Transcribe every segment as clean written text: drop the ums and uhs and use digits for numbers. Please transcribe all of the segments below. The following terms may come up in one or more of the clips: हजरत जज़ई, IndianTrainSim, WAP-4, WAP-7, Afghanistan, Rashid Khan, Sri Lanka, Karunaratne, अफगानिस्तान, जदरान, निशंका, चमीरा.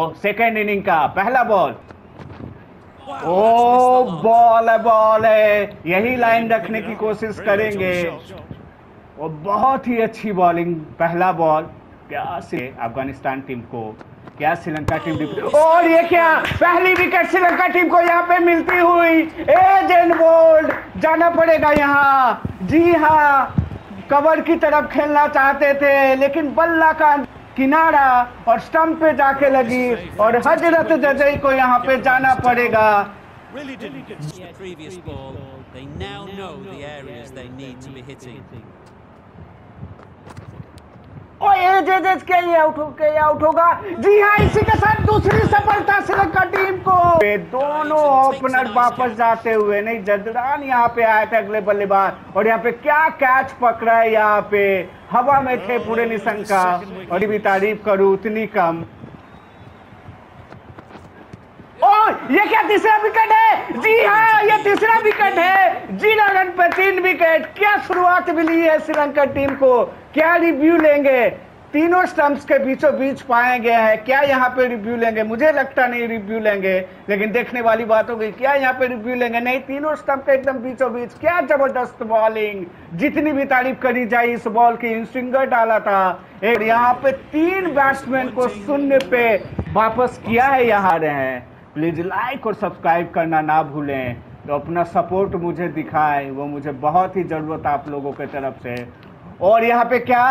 और second inning का पहला बॉल, ओ बॉल है, यही लाइन रखने की कोशिश करेंगे। और बहुत ही अच्छी बॉलिंग, पहला बॉल क्या से अफगानिस्तान टीम को, क्या श्रीलंका टीम को, और ये क्या पहली विकेट श्रीलंका टीम को यहाँ पे मिलती हुई। एजेंट बोल्ड, जाना पड़ेगा यहाँ, जी हाँ, कवर की तरफ खेलना चाहते थे लेकिन बल्ला का किनारा और स्टंप पे जाके लगी और हजरत जज़ई को यहाँ पे जाना पड़ेगा। और एजेज के लिए आउट होगा, जी हाँ। इसी के साथ दूसरी सफलता श्रीलंका टीम को। दोनों ओपनर वापस जाते हुए, नहीं जदरान यहाँ पे आया था अगले बल्लेबाज, और यहाँ पे क्या कैच पकड़ा है, यहाँ पे हवा में थे पूरे निशंका, और भी तारीफ करूं उतनी कम। और ये क्या तीसरा विकेट है, जी हाँ ये तीसरा विकेट है, 0 रन पे 3 विकेट। क्या शुरुआत मिली है श्रीलंका टीम को, क्या रिव्यू लेंगे? तीनों स्टंप्स के बीचों बीच पाए गए हैं, क्या यहाँ पे रिव्यू लेंगे? मुझे लगता नहीं रिव्यू लेंगे, लेकिन देखने वाली बात होगी क्या यहाँ पे रिव्यू लेंगे। नहीं, तीनों स्टंप के एकदम बीचों बीच, क्या जबरदस्त बॉलिंग, जितनी भी तारीफ करी जाए इस बॉल की। स्ट्रिंगर डाला था और यहाँ पे 3 बैट्समैन को 0 पे वापस किया है। यहाँ रहे, प्लीज लाइक और सब्सक्राइब करना ना भूलें, तो अपना सपोर्ट मुझे दिखाएं, वो मुझे बहुत ही जरूरत आप लोगों के तरफ से। और यहाँ पे क्या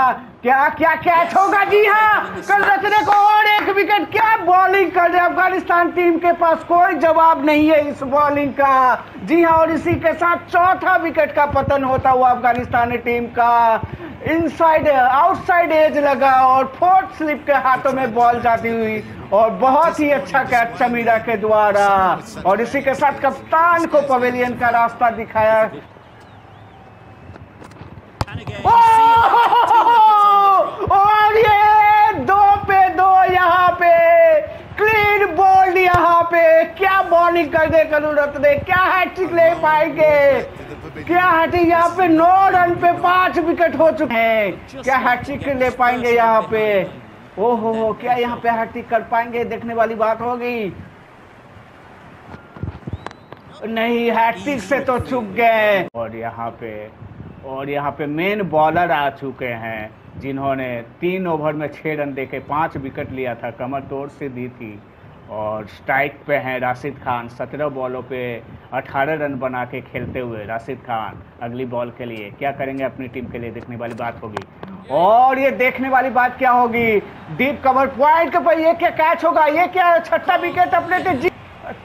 क्या क्या कैच होगा, जी हाँ करुणारत्ने को, और 1 विकेट। क्या बॉलिंग कर रहे अफगानिस्तान टीम, के पास कोई जवाब नहीं है इस बॉलिंग का, जी हाँ। और इसी के साथ 4था विकेट का पतन होता हुआ अफगानिस्तानी टीम का। इनसाइड आउटसाइड एज लगा और 4th स्लिप के हाथों में बॉल जाती हुई, और बहुत ही अच्छा कैच चमीरा के द्वारा, और इसी के साथ कप्तान को पवेलियन का रास्ता दिखाया। और ये 2 पे 2 यहाँ पे क्लीन बोल्ड, यहाँ पे क्या बॉलिंग कर दे करुणारत्ने, क्या हैट्रिक ले पाएंगे, क्या हैट्रिक, यहाँ पे 9 रन पे 5 विकेट हो चुके हैं, क्या हैट्रिक ले पाएंगे यहाँ पे? ओहो, क्या यहाँ पे हैट्रिक कर पाएंगे, देखने वाली बात होगी। नहीं, हैट्रिक से तो चूक गए। और यहाँ पे मेन बॉलर आ चुके हैं, जिन्होंने 3 ओवर में 6 रन देके 5 विकेट लिया था, कमर तोड़ से दी थी। और स्ट्राइक पे हैं राशिद खान, 17 बॉलों पे 18 रन बना के खेलते हुए राशिद खान। अगली बॉल के लिए क्या करेंगे अपनी टीम के लिए, देखने वाली बात होगी। और ये देखने वाली बात क्या होगी, डीप कवर पॉइंट पर ये क्या कैच होगा, ये क्या 6ठा विकेट अपने टीम।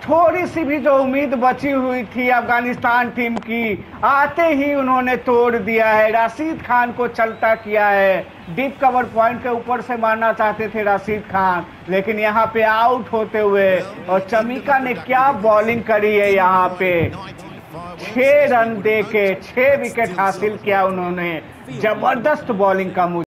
थोड़ी सी भी जो उम्मीद बची हुई थी अफगानिस्तान टीम की, आते ही उन्होंने तोड़ दिया है। राशिद खान को चलता किया है, डीप कवर पॉइंट के ऊपर से मारना चाहते थे राशिद खान, लेकिन यहाँ पे आउट होते हुए। और चमीका ने क्या बॉलिंग करी है यहाँ पे, 6 रन देके 6 विकेट हासिल किया उन्होंने, जबरदस्त बॉलिंग का।